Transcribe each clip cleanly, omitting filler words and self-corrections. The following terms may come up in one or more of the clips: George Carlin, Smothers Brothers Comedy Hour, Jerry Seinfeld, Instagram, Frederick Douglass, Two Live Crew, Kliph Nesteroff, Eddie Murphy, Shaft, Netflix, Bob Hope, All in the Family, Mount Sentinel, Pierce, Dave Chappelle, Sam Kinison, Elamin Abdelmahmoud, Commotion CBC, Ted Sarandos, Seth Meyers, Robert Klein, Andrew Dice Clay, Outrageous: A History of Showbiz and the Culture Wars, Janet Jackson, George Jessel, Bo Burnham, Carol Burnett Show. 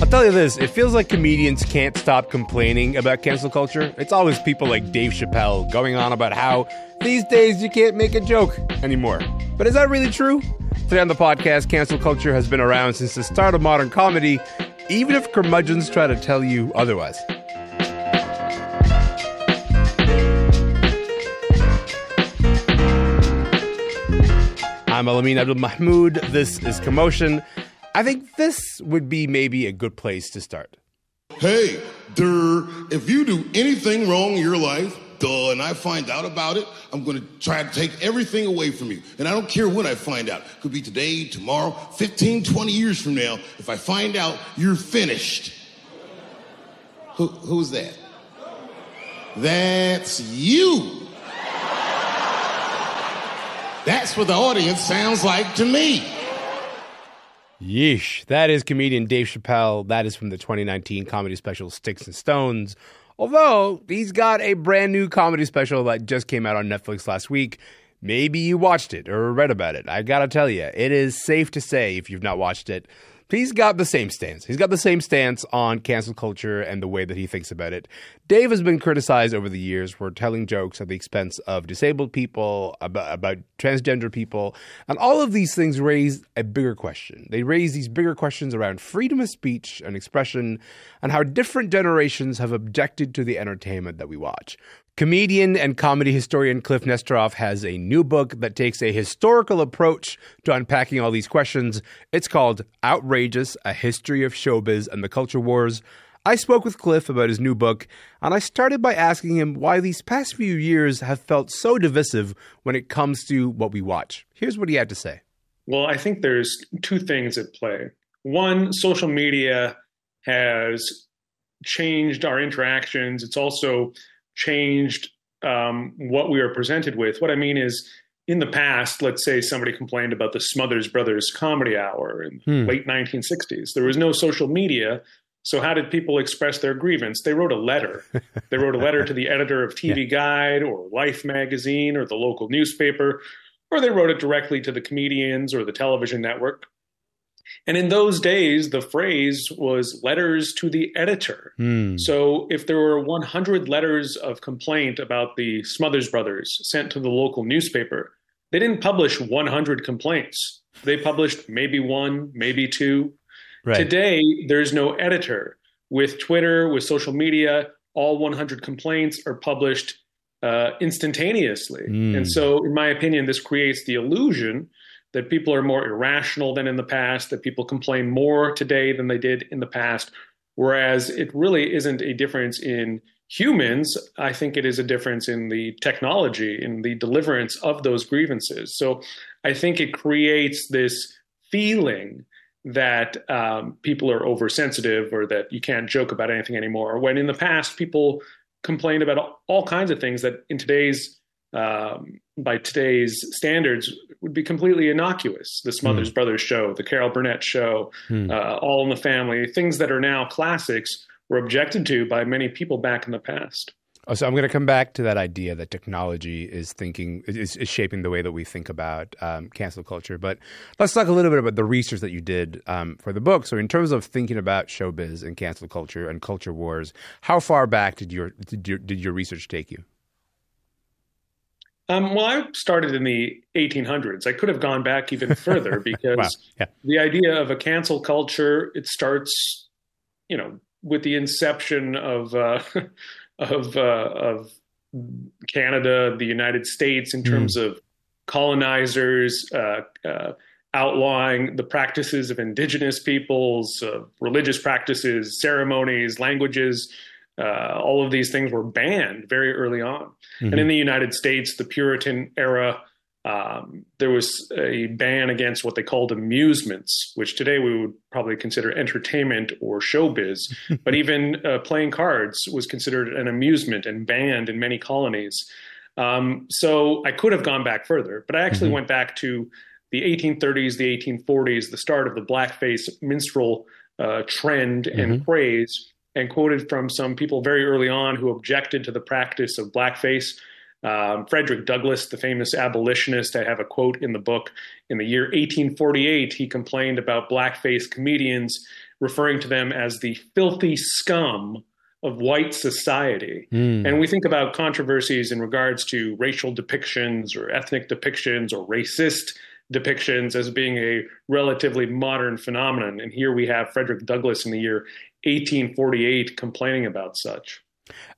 I'll tell you this, it feels like comedians can't stop complaining about cancel culture. It's always people like Dave Chappelle going on about how these days you can't make a joke anymore. But is that really true? Today on the podcast, cancel culture has been around since the start of modern comedy, even if curmudgeons try to tell you otherwise. I'm Elamin Abdelmahmoud. This is Commotion. I think this would be maybe a good place to start. Hey, if you do anything wrong in your life, and I find out about it, I'm going to try to take everything away from you. And I don't care when I find out. Could be today, tomorrow, 15, 20 years from now. If I find out, you're finished. Who's that? That's you. That's what the audience sounds like to me. Yeesh. That is comedian Dave Chappelle. That is from the 2019 comedy special Sticks and Stones. Although, he's got a brand new comedy special that just came out on Netflix last week. Maybe you watched it or read about it. I gotta tell you, it is safe to say, if you've not watched it, he's got the same stance. He's got the same stance on cancel culture and the way that he thinks about it. Dave has been criticized over the years for telling jokes at the expense of disabled people, about transgender people. And all of these things raise a bigger question. They raise these bigger questions around freedom of speech and expression and how different generations have objected to the entertainment that we watch. Comedian and comedy historian Kliph Nesteroff has a new book that takes a historical approach to unpacking all these questions. It's called Outrageous: A History of Showbiz and the Culture Wars. I spoke with Kliph about his new book, and I started by asking him why these past few years have felt so divisive when it comes to what we watch. Here's what he had to say. Well, I think there's two things at play. One, social media has changed our interactions. It's also changed what we are presented with. What I mean is, in the past, let's say somebody complained about the Smothers Brothers Comedy Hour in the late 1960s. There was no social media, so how did people express their grievance? They wrote a letter. They wrote a letter to the editor of TV Guide or Life magazine or the local newspaper, or they wrote it directly to the comedians or the television network. And in those days, the phrase was letters to the editor. So if there were 100 letters of complaint about the Smothers Brothers sent to the local newspaper, they didn't publish 100 complaints. They published maybe one, maybe two. Right. Today, there's no editor. With Twitter, with social media, all 100 complaints are published instantaneously. And so, in my opinion, this creates the illusion that people are more irrational than in the past, that people complain more today than they did in the past, whereas it really isn't a difference in humans. I think it is a difference in the technology, in the deliverance of those grievances. So I think it creates this feeling that people are oversensitive or that you can't joke about anything anymore, when in the past people complained about all kinds of things that in today's by today's standards would be completely innocuous. The Smothers Brothers Show, the Carol Burnett Show, All in the Family, things that are now classics were objected to by many people back in the past. Oh, so I'm going to come back to that idea that technology is shaping the way that we think about cancel culture. But let's talk a little bit about the research that you did for the book. So in terms of thinking about showbiz and cancel culture and culture wars, how far back did your research take you? Well, I started in the 1800s. I could have gone back even further because the idea of a cancel culture, it starts, you know, with the inception of Canada, the United States, in terms of colonizers outlawing the practices of indigenous peoples, religious practices, ceremonies, languages. All of these things were banned very early on. And in the United States, the Puritan era, there was a ban against what they called amusements, which today we would probably consider entertainment or showbiz. But even playing cards was considered an amusement and banned in many colonies. So I could have gone back further, but I actually went back to the 1830s, the 1840s, the start of the blackface minstrel trend and craze, and quoted from some people very early on who objected to the practice of blackface. Frederick Douglass, the famous abolitionist, I have a quote in the book. In the year 1848, he complained about blackface comedians referring to them as the filthy scum of white society. And we think about controversies in regards to racial depictions or ethnic depictions or racist depictions as being a relatively modern phenomenon. And here we have Frederick Douglass in the year 1848 complaining about such.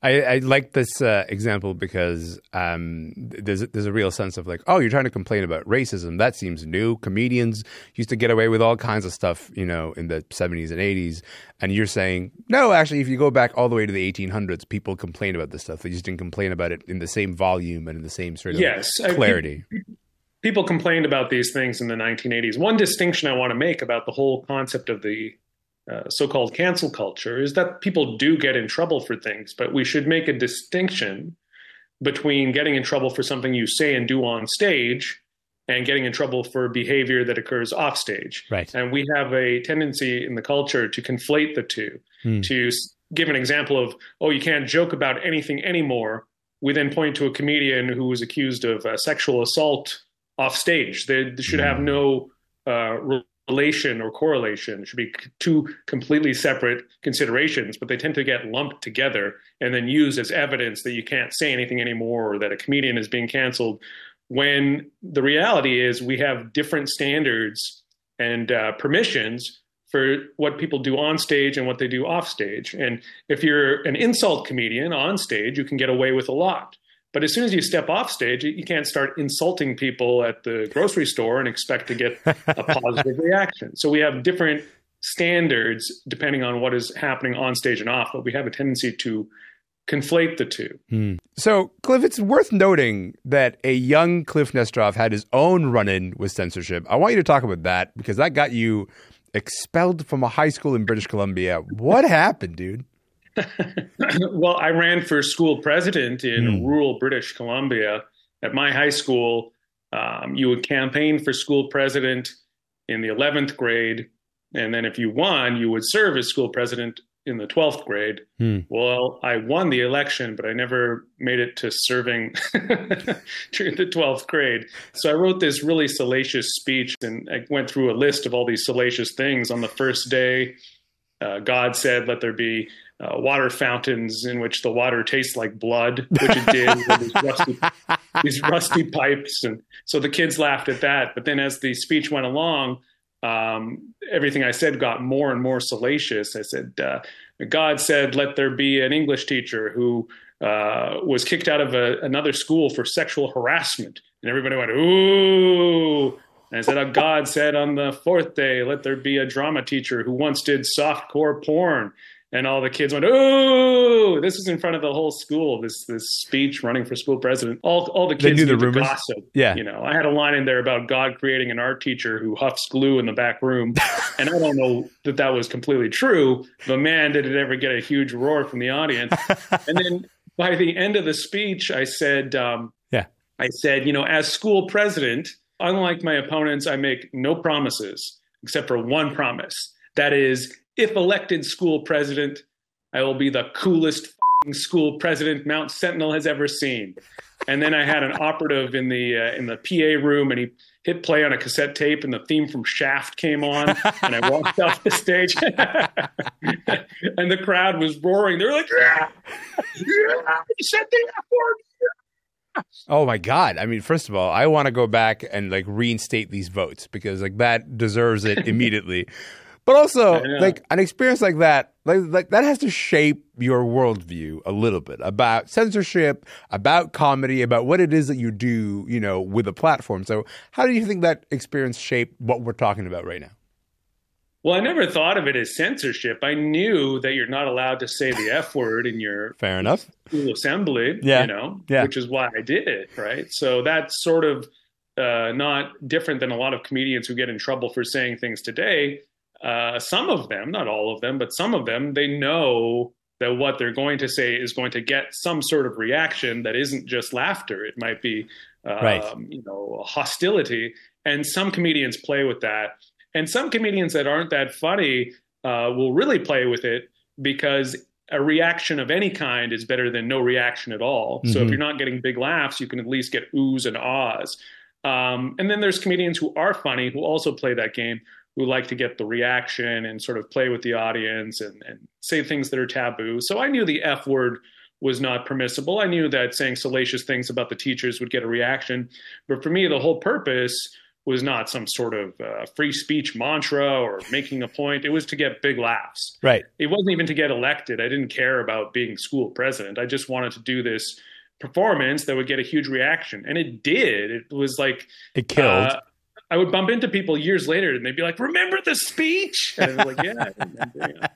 I like this example because there's a real sense of like, oh, you're trying to complain about racism. That seems new. Comedians used to get away with all kinds of stuff, you know, in the 70s and 80s. And you're saying, no, actually, if you go back all the way to the 1800s, people complained about this stuff. They just didn't complain about it in the same volume and in the same sort of clarity. People complained about these things in the 1980s. One distinction I want to make about the whole concept of the so-called cancel culture is that people do get in trouble for things, but we should make a distinction between getting in trouble for something you say and do on stage and getting in trouble for behavior that occurs off stage. Right. And we have a tendency in the culture to conflate the two, to give an example of, oh, you can't joke about anything anymore. We then point to a comedian who was accused of sexual assault off stage. They should have no relation or correlation. It should be two completely separate considerations, but they tend to get lumped together and then used as evidence that you can't say anything anymore or that a comedian is being canceled, when the reality is we have different standards and permissions for what people do on stage and what they do off stage. And if you're an insult comedian on stage, you can get away with a lot. But as soon as you step off stage, you can't start insulting people at the grocery store and expect to get a positive reaction. So we have different standards depending on what is happening on stage and off, but we have a tendency to conflate the two. So, Kliph, it's worth noting that a young Kliph Nesteroff had his own run-in with censorship. I want you to talk about that because that got you expelled from a high school in British Columbia. What happened, dude? Well, I ran for school president in rural British Columbia. At my high school, you would campaign for school president in the 11th grade. And then if you won, you would serve as school president in the 12th grade. Well, I won the election, but I never made it to serving during the 12th grade. So I wrote this really salacious speech, and I went through a list of all these salacious things. On the first day, God said, let there be water fountains in which the water tastes like blood, which it did, with these rusty pipes. And so the kids laughed at that. But then as the speech went along, everything I said got more and more salacious. I said, God said, let there be an English teacher who was kicked out of another school for sexual harassment. And everybody went, ooh. And I said, God said on the fourth day, let there be a drama teacher who once did softcore porn. And all the kids went, ooh, this is in front of the whole school, this speech running for school president. All the kids knew the gossip. Yeah. You know, I had a line in there about God creating an art teacher who huffs glue in the back room. And I don't know that that was completely true, but man, did it ever get a huge roar from the audience. And then by the end of the speech, I said, you know, as school president, unlike my opponents, I make no promises except for one promise. That is, if elected school president, I will be the coolest f-ing school president Mount Sentinel has ever seen. And then I had an operative in the PA room, and he hit play on a cassette tape, and the theme from Shaft came on, and I walked off the stage, and the crowd was roaring. They were like, "You said the F word." Oh my God. I mean, first of all, I want to go back and like reinstate these votes because like that deserves it immediately. But also, like an experience like that, that has to shape your worldview a little bit about censorship, about comedy, about what it is that you do, you know, with a platform. So how do you think that experience shaped what we're talking about right now? Well, I never thought of it as censorship. I knew that you're not allowed to say the F word in your fair enough school assembly, you know, which is why I did it, right? So that's sort of not different than a lot of comedians who get in trouble for saying things today. Some of them, not all of them, but some of them, they know that what they're going to say is going to get some sort of reaction that isn't just laughter. It might be, you know, hostility. And some comedians play with that. And some comedians that aren't that funny will really play with it because a reaction of any kind is better than no reaction at all. So if you're not getting big laughs, you can at least get oohs and ahs. And then there's comedians who are funny who also play that game, who like to get the reaction and sort of play with the audience and say things that are taboo. So I knew the F word was not permissible. I knew that saying salacious things about the teachers would get a reaction. But for me, the whole purpose was not some sort of free speech mantra or making a point. It was to get big laughs. Right. It wasn't even to get elected. I didn't care about being school president. I just wanted to do this performance that would get a huge reaction. And it did. It was like... It killed. I would bump into people years later and they'd be like, remember the speech? And I was like, yeah, I remember.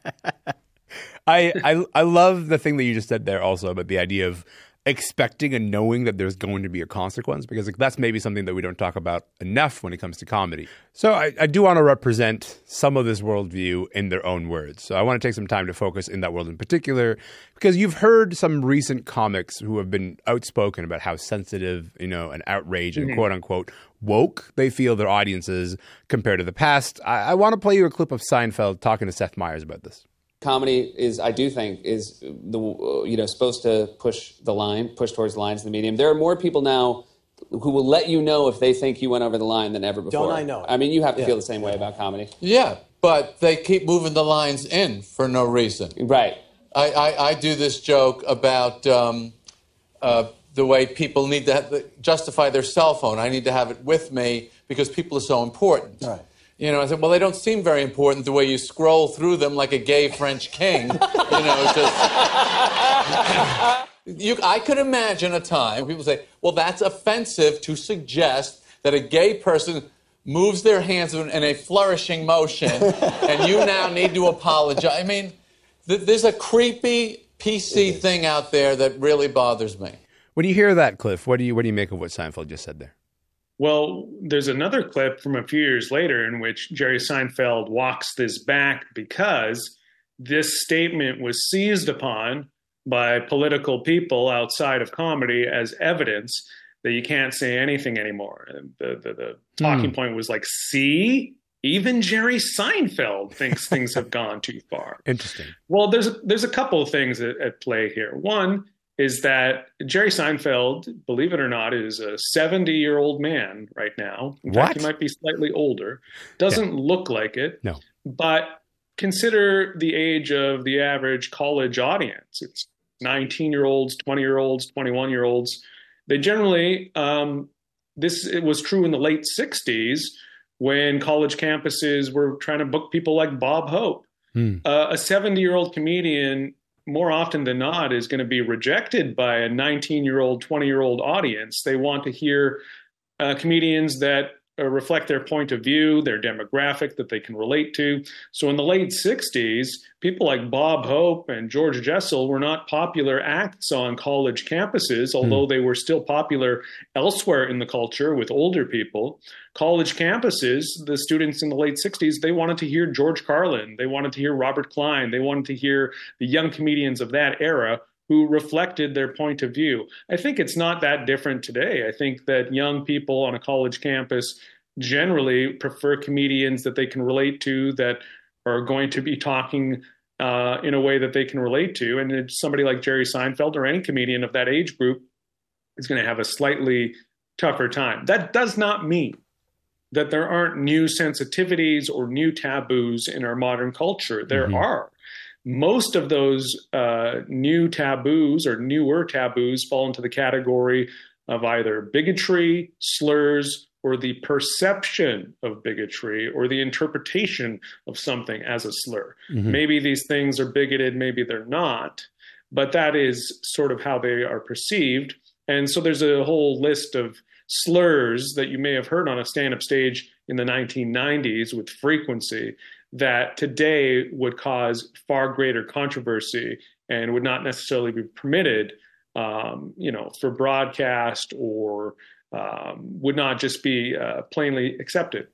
Yeah. I love the thing that you just said there also about the idea of expecting and knowing that there's going to be a consequence, because like, that's maybe something that we don't talk about enough when it comes to comedy. So I do want to represent some of this worldview in their own words. So I want to take some time to focus in that world in particular, because you've heard some recent comics who have been outspoken about how sensitive, you know, and outraged and quote unquote woke they feel their audiences compared to the past. I want to play you a clip of Seinfeld talking to Seth Meyers about this. Comedy is, I do think, is the supposed to push towards the lines of the medium. There are more people now who will let you know if they think you went over the line than ever before. Don't I know it? I mean, you have to feel the same way about comedy. Yeah, but they keep moving the lines in for no reason. Right. I do this joke about the way people need to justify their cell phone. I need to have it with me because people are so important. Right. You know, I said, well, they don't seem very important the way you scroll through them like a gay French king. I could imagine a time when people say, well, that's offensive to suggest that a gay person moves their hands in a flourishing motion, and you now need to apologize. I mean, there's a creepy PC thing out there that really bothers me. When you hear that, Kliph, what do you make of what Seinfeld just said there? Well, there's another clip from a few years later in which Jerry Seinfeld walks this back because this statement was seized upon by political people outside of comedy as evidence that you can't say anything anymore. The talking point was like, see, even Jerry Seinfeld thinks things have gone too far. Interesting. Well, there's a couple of things at play here. One is that Jerry Seinfeld, believe it or not, is a 70-year-old man right now. In fact, he might be slightly older. Doesn't look like it. No. But consider the age of the average college audience. It's 19-year-olds, 20-year-olds, 21-year-olds. They generally, it was true in the late 60s when college campuses were trying to book people like Bob Hope. A 70-year-old comedian more often than not is going to be rejected by a 19-year-old, 20-year-old audience. They want to hear comedians that reflect their point of view, their demographic that they can relate to. So in the late 60s, people like Bob Hope and George Jessel were not popular acts on college campuses, although they were still popular elsewhere in the culture with older people. College campuses, the students in the late 60s, they wanted to hear George Carlin. They wanted to hear Robert Klein. They wanted to hear the young comedians of that era who reflected their point of view. I think it's not that different today. I think that young people on a college campus generally prefer comedians that they can relate to, that are going to be talking in a way that they can relate to. And somebody like Jerry Seinfeld or any comedian of that age group is going to have a slightly tougher time. That does not mean that there aren't new sensitivities or new taboos in our modern culture. There are. Most of those new taboos or newer taboos fall into the category of either bigotry, slurs, or the perception of bigotry or the interpretation of something as a slur. Maybe these things are bigoted, maybe they're not, but that is sort of how they are perceived. And so there's a whole list of slurs that you may have heard on a stand-up stage in the 1990s with frequency that today would cause far greater controversy and would not necessarily be permitted, for broadcast or would not just be plainly accepted.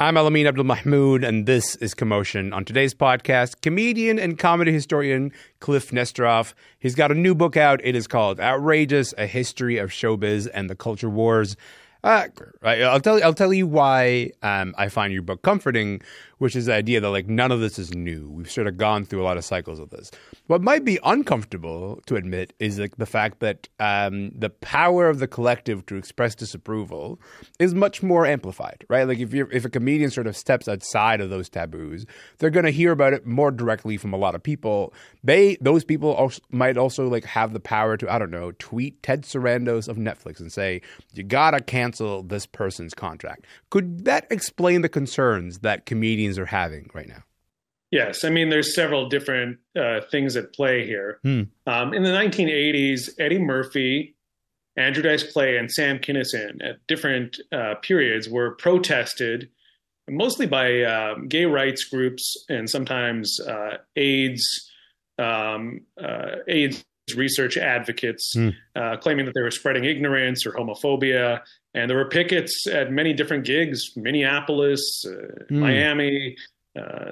I'm Elamin Abdelmahmoud, and this is Commotion. On today's podcast, comedian and comedy historian Kliph Nesteroff. He's got a new book out. It is called Outrageous: A History of Showbiz and the Culture Wars. I'll tell you why I find your book comforting, which is the idea that like none of this is new. We've sort of gone through a lot of cycles of this. What might be uncomfortable to admit is like the fact that the power of the collective to express disapproval is much more amplified, right? Like if a comedian sort of steps outside of those taboos, they're going to hear about it more directly from a lot of people. Those people also, might also like have the power to, I don't know, tweet Ted Sarandos of Netflix and say, you gotta cancel this person's contract. Could that explain the concerns that comedians are having right now? Yes. I mean, there's several different things at play here. In the 1980s, Eddie Murphy, Andrew Dice Clay, and Sam Kinison at different periods were protested mostly by gay rights groups and sometimes AIDS research advocates, claiming that they were spreading ignorance or homophobia. And there were pickets at many different gigs, Minneapolis, Miami,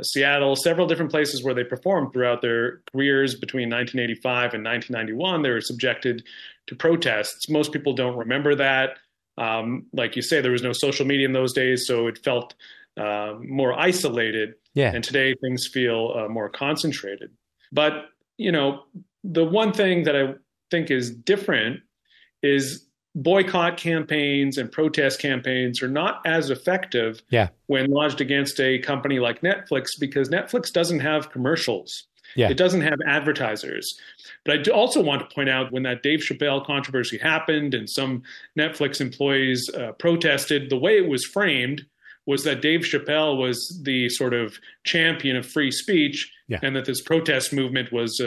Seattle, several different places where they performed throughout their careers between 1985 and 1991. They were subjected to protests. Most people don't remember that. Like you say, there was no social media in those days, so it felt more isolated. Yeah. And today things feel more concentrated. But, you know, the one thing that I think is different is boycott campaigns and protest campaigns are not as effective when lodged against a company like Netflix, because Netflix doesn't have commercials. Yeah. It doesn't have advertisers. But I also want to point out when that Dave Chappelle controversy happened and some Netflix employees protested, the way it was framed was that Dave Chappelle was the sort of champion of free speech and that this protest movement was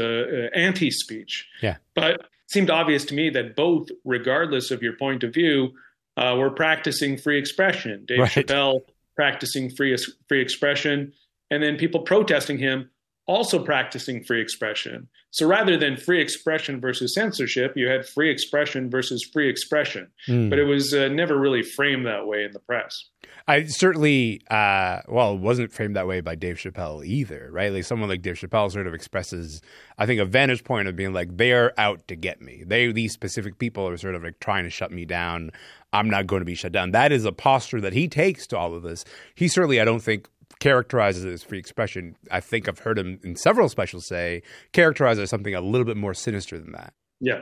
anti-speech. Yeah. But it seemed obvious to me that both, regardless of your point of view, were practicing free expression. Dave Chappelle practicing free expression, and then people protesting him also practicing free expression. So rather than free expression versus censorship, you had free expression versus free expression. But it was never really framed that way in the press. I certainly, well, it wasn't framed that way by Dave Chappelle either, right? Like someone like Dave Chappelle sort of expresses, I think, a vantage point of being like, they're out to get me. These specific people are sort of like trying to shut me down. I'm not going to be shut down. That is a posture that he takes to all of this. He certainly, I don't think, characterizes it as free expression. I think I've heard him in several specials say, characterize it as something a little bit more sinister than that. Yeah.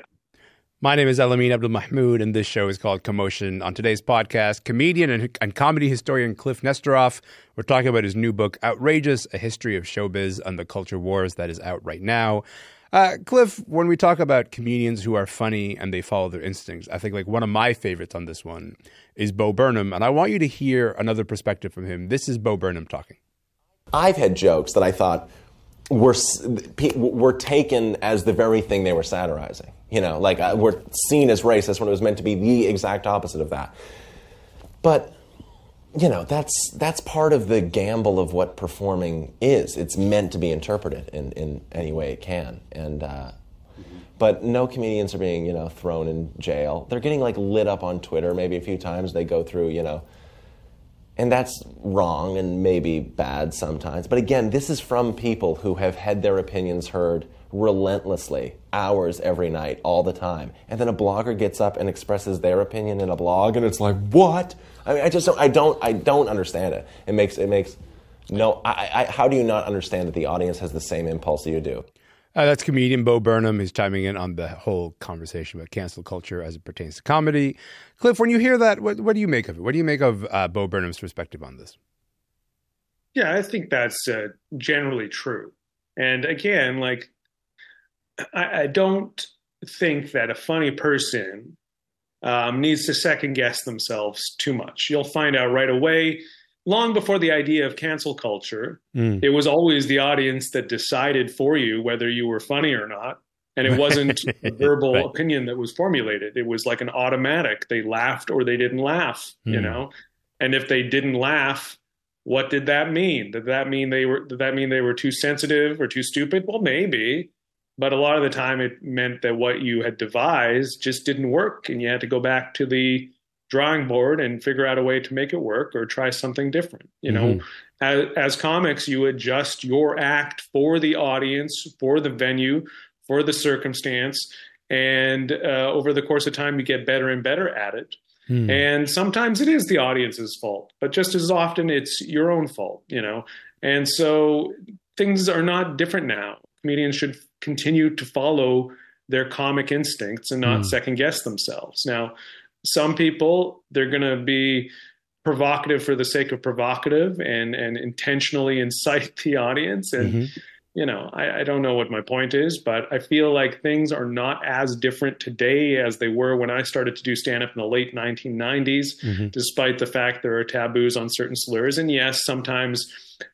My name is Elamin Abdelmahmoud, and this show is called Commotion. On today's podcast, comedian and comedy historian Kliph Nesteroff. We're talking about his new book, Outrageous: A History of Showbiz and the Culture Wars, that is out right now. Kliph, when we talk about comedians who are funny and they follow their instincts, I think like one of my favorites on this one is Bo Burnham. And I want you to hear another perspective from him. This is Bo Burnham talking. I've had jokes that I thought were taken as the very thing they were satirizing. You know, like were seen as racist when it was meant to be the exact opposite of that. But, you know, that's part of the gamble of what performing is. It's meant to be interpreted in any way it can. And but no comedians are being, you know, thrown in jail. They're getting like lit up on Twitter maybe a few times. They go through, you know, and that's wrong and maybe bad sometimes. But again, this is from people who have had their opinions heard relentlessly, hours every night, all the time. And then a blogger gets up and expresses their opinion in a blog, and it's like, what? I mean, I just don't understand it. How do you not understand that the audience has the same impulse that you do? That's comedian Bo Burnham. He's chiming in on the whole conversation about cancel culture as it pertains to comedy. Kliph, when you hear that, what do you make of it? What do you make of Bo Burnham's perspective on this? Yeah, I think that's generally true. And again, like, I don't think that a funny person needs to second guess themselves too much. You'll find out right away, long before the idea of cancel culture, it was always the audience that decided for you whether you were funny or not. And it wasn't a verbal opinion that was formulated. It was like an automatic. They laughed or they didn't laugh, you know? And if they didn't laugh, what did that mean? Did that mean they were too sensitive or too stupid? Well, maybe. But a lot of the time it meant that what you had devised just didn't work and you had to go back to the drawing board and figure out a way to make it work or try something different. You know, as comics, you adjust your act for the audience, for the venue, for the circumstance. And over the course of time, you get better and better at it. And sometimes it is the audience's fault, but just as often it's your own fault, you know. And so things are not different now. Comedians should continue to follow their comic instincts and not second guess themselves. Now, some people, they're going to be provocative for the sake of provocative and intentionally incite the audience. And, you know, I don't know what my point is, but I feel like things are not as different today as they were when I started to do stand-up in the late 1990s, despite the fact there are taboos on certain slurs. And yes, sometimes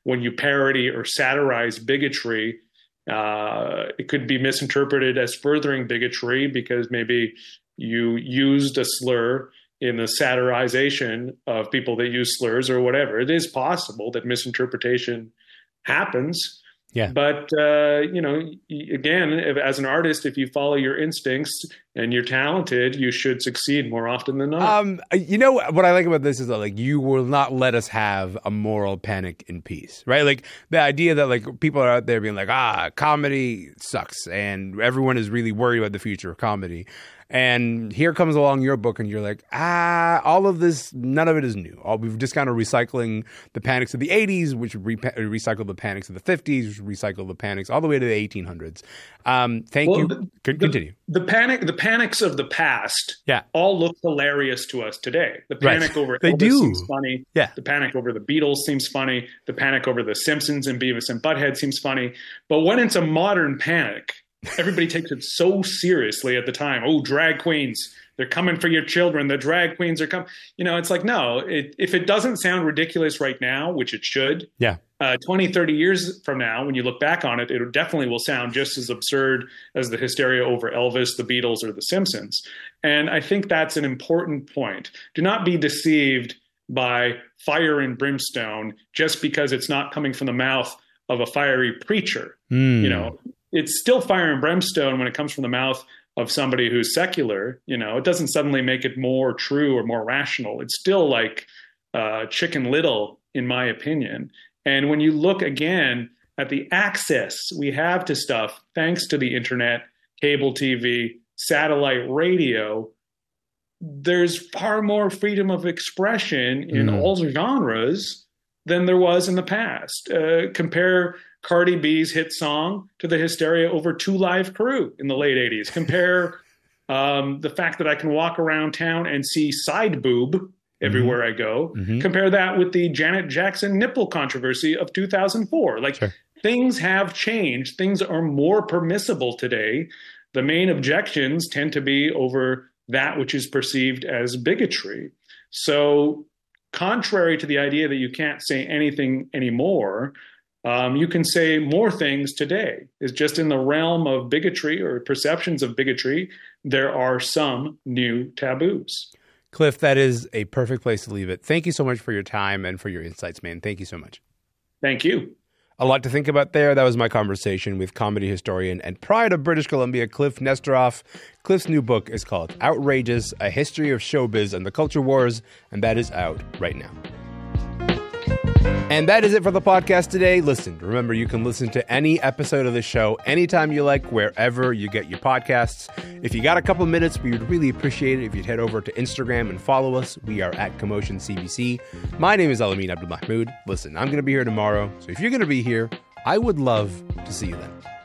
when you parody or satirize bigotry, it could be misinterpreted as furthering bigotry because maybe you used a slur in the satirization of people that use slurs or whatever. It is possible that misinterpretation happens. Yeah. But, you know, again, as an artist, if you follow your instincts and you're talented, you should succeed more often than not. You know, what I like about this is that, like, you will not let us have a moral panic in peace, right? Like, the idea that, like, people are out there being like, ah, comedy sucks, and everyone is really worried about the future of comedy. And here comes along your book, and you're like, ah, all of this, none of it is new. We've just kind of recycling the panics of the 80s, which recycled the panics of the 50s, which recycled the panics all the way to the 1800s. Thank you. Continue. The panics of the past all look hilarious to us today. The panic over Elvis seems funny. Yeah. The panic over the Beatles seems funny. The panic over the Simpsons and Beavis and Butthead seems funny. But when it's a modern panic, everybody takes it so seriously at the time. Oh, drag queens, they're coming for your children. The drag queens are coming. You know, it's like, no, if it doesn't sound ridiculous right now, which it should, 20, 30 years from now, when you look back on it, it definitely will sound just as absurd as the hysteria over Elvis, the Beatles, or the Simpsons. And I think that's an important point. Do not be deceived by fire and brimstone just because it's not coming from the mouth of a fiery preacher, you know. It's still fire and brimstone when it comes from the mouth of somebody who's secular. You know, it doesn't suddenly make it more true or more rational. It's still like Chicken Little, in my opinion. And when you look again at the access we have to stuff, thanks to the internet, cable TV, satellite radio, there's far more freedom of expression in all genres than there was in the past. Compare Cardi B's hit song to the hysteria over Two Live Crew in the late 80s. Compare the fact that I can walk around town and see side boob everywhere I go. Compare that with the Janet Jackson nipple controversy of 2004. Like, things have changed. Things are more permissible today. The main objections tend to be over that which is perceived as bigotry. So contrary to the idea that you can't say anything anymore, you can say more things today. It's just in the realm of bigotry or perceptions of bigotry, there are some new taboos. Kliph, that is a perfect place to leave it. Thank you so much for your time and for your insights, man. Thank you so much. Thank you. A lot to think about there. That was my conversation with comedy historian and pride of British Columbia, Kliph Nesteroff. Kliph's new book is called Outrageous: A History of Showbiz and the Culture Wars, and that is out right now. And that is it for the podcast today. Listen, remember, you can listen to any episode of the show anytime you like, wherever you get your podcasts. If you got a couple minutes, we would really appreciate it if you'd head over to Instagram and follow us. We are at Commotion CBC. My name is Elamin Abdelmahmoud. Listen, I'm going to be here tomorrow. So if you're going to be here, I would love to see you then.